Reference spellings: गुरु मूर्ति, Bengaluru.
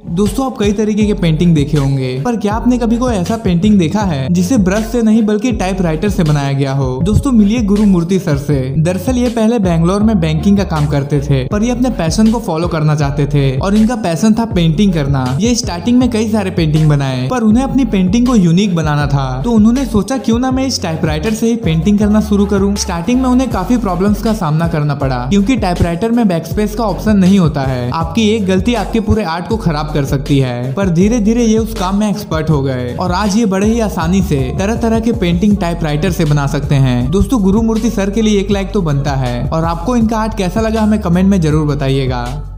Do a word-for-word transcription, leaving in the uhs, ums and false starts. दोस्तों आप कई तरीके के पेंटिंग देखे होंगे, पर क्या आपने कभी कोई ऐसा पेंटिंग देखा है जिसे ब्रश से नहीं बल्कि टाइपराइटर से बनाया गया हो। दोस्तों मिलिए गुरु मूर्ति सर से। दरअसल ये पहले बेंगलोर में बैंकिंग का काम करते थे, पर ये अपने पैशन को फॉलो करना चाहते थे और इनका पैशन था पेंटिंग करना। ये स्टार्टिंग में कई सारे पेंटिंग बनाए, पर उन्हें अपनी पेंटिंग को यूनिक बनाना था, तो उन्होंने सोचा क्यों ना मैं इस टाइपराइटर से ही पेंटिंग करना शुरू करूँ। स्टार्टिंग में उन्हें काफी प्रॉब्लम्स का सामना करना पड़ा, क्योंकि टाइपराइटर में बैकस्पेस का ऑप्शन नहीं होता है। आपकी एक गलती आपके पूरे आर्ट को खराब कर सकती है, पर धीरे धीरे ये उस काम में एक्सपर्ट हो गए और आज ये बड़े ही आसानी से तरह तरह के पेंटिंग टाइपराइटर से बना सकते हैं। दोस्तों गुरु मूर्ति सर के लिए एक लाइक तो बनता है, और आपको इनका आर्ट कैसा लगा हमें कमेंट में जरूर बताइएगा।